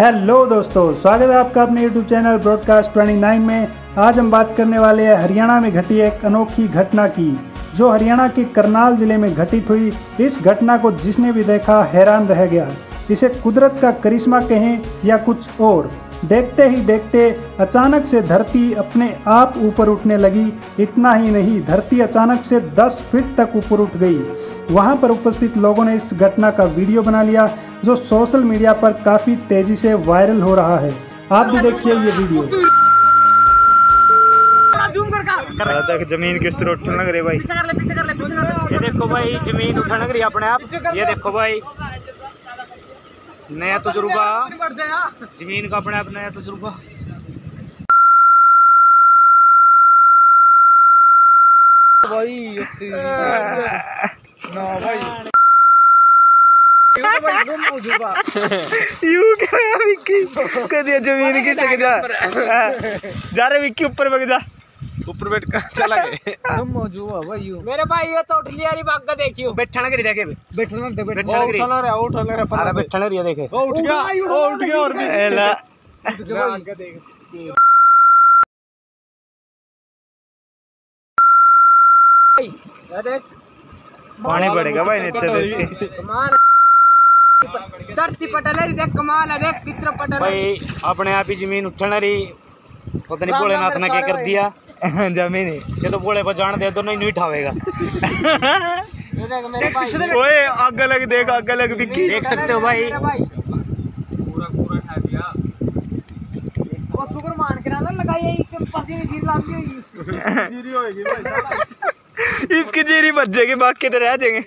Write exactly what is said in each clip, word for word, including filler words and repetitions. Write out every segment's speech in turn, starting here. Hello दोस्तों, स्वागत है आपका अपने यूट्यूब चैनल ब्रॉडकास्ट उनतीस में। आज हम बात करने वाले हैं हरियाणा में घटी एक अनोखी घटना की, जो हरियाणा के करनाल जिले में घटित हुई। इस घटना को जिसने भी देखा हैरान रह गया। इसे कुदरत का करिश्मा कहें या कुछ और, देखते ही देखते अचानक से धरती अपने आप ऊपर उठने लगी। इतना ही नहीं, धरती अचानक से दस फीट तक ऊपर उठ गई। वहां पर उपस्थित लोगों ने इस घटना का वीडियो बना लिया, जो सोशल मीडिया पर काफ़ी तेज़ी से वायरल हो रहा है। आप भी देखिए ये वीडियो। जमीन किस तरह उठने लग रही भाई, ये देखो भाई, जमीन उठने लग रही अपने आप। ये देखो भाई, नया तजुर्बा जमीन का, अपने आप नया तजुर्बा। ना भाई जमीन की जा जा रहे विक्की, ऊपर बैठ जा, ऊपर बैठ कर चला गए मेरे भाई। ये तो उठलिया री बाग का देखियो, बैठना करी देखे, बैठना दे, बैठना करी, उठला रे उठला रे, अरे बैठना रे देखे, वो उठ गया, वो उठ गया। और एला बाग का देख भाई, देख पानी पड़ेगा भाई नीचे देख के, धरती पटल देख, कमाल है देख, कितना पटल भाई, अपने आप ही जमीन उठने रही। पता नहीं भोलेनाथ ने क्या कर दिया जमीन। चलो भोले पर जान दे दो, नहीं नहीं उठावेगा। ओए आग लग, देख आग लग, विक्की देख सकते हो भाई, पूरा पूरा खा दिया। वो शुक्र मान के ना लगाई, इसके पास ही जीरी लागी होगी, जीरी होगी भाई, इसकी जीरी बच जाएगी, बाकी तो रह जाएंगे।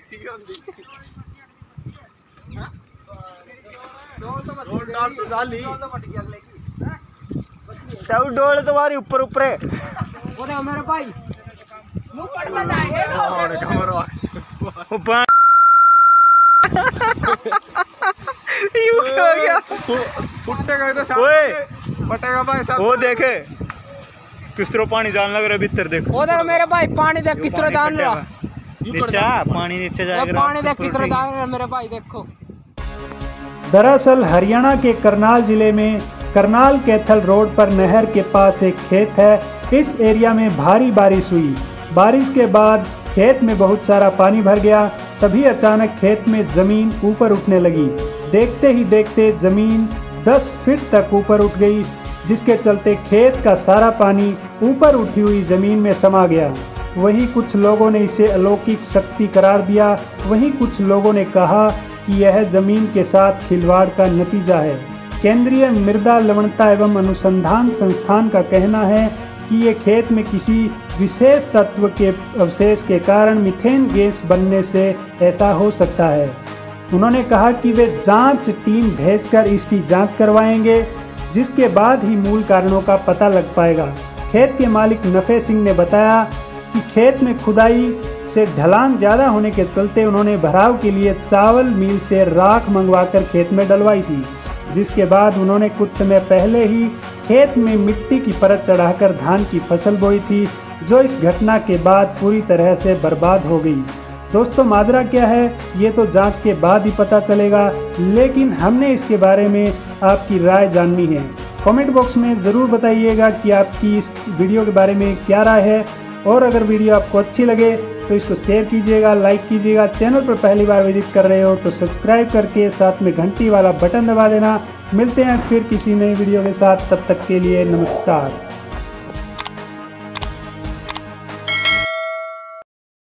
डोल तुम्हारी ऊपर ऊपर है मेरे भाई, यू क्या हो गया, फटेगा भाई साहब। वो देखे किस तरह पानी जान लग रहा है भीतर, देखो देखो मेरे भाई, पानी देख किस तरह जान रहा, पानी नीचे जाएगा, पानी देख किस तरह जान रहा मेरे भाई, देखो। दरअसल हरियाणा के करनाल ज़िले में करनाल कैथल रोड पर नहर के पास एक खेत है। इस एरिया में भारी बारिश हुई। बारिश के बाद खेत में बहुत सारा पानी भर गया। तभी अचानक खेत में ज़मीन ऊपर उठने लगी। देखते ही देखते ज़मीन दस फीट तक ऊपर उठ गई, जिसके चलते खेत का सारा पानी ऊपर उठी हुई ज़मीन में समा गया। वहीं कुछ लोगों ने इसे अलौकिक शक्ति करार दिया। वहीं कुछ लोगों ने कहा कि यह जमीन के साथ खिलवाड़ का नतीजा है। केंद्रीय मृदा लवणता एवं अनुसंधान संस्थान का कहना है कि ये खेत में किसी विशेष तत्व के अवशेष के कारण मीथेन गैस बनने से ऐसा हो सकता है। उन्होंने कहा कि वे जांच टीम भेजकर इसकी जांच करवाएंगे, जिसके बाद ही मूल कारणों का पता लग पाएगा। खेत के मालिक नफे सिंह ने बताया कि खेत में खुदाई से ढलान ज़्यादा होने के चलते उन्होंने भराव के लिए चावल मिल से राख मंगवाकर खेत में डलवाई थी, जिसके बाद उन्होंने कुछ समय पहले ही खेत में मिट्टी की परत चढ़ाकर धान की फसल बोई थी, जो इस घटना के बाद पूरी तरह से बर्बाद हो गई। दोस्तों, माजरा क्या है ये तो जांच के बाद ही पता चलेगा, लेकिन हमने इसके बारे में आपकी राय जाननी है। कॉमेंट बॉक्स में ज़रूर बताइएगा कि आपकी इस वीडियो के बारे में क्या राय है, और अगर वीडियो आपको अच्छी लगे तो इसको शेयर कीजिएगा, लाइक कीजिएगा। चैनल पर पहली बार विजिट कर रहे हो तो सब्सक्राइब करके साथ में घंटी वाला बटन दबा देना। मिलते हैं फिर किसी नई वीडियो के साथ, तब तक के लिए नमस्कार।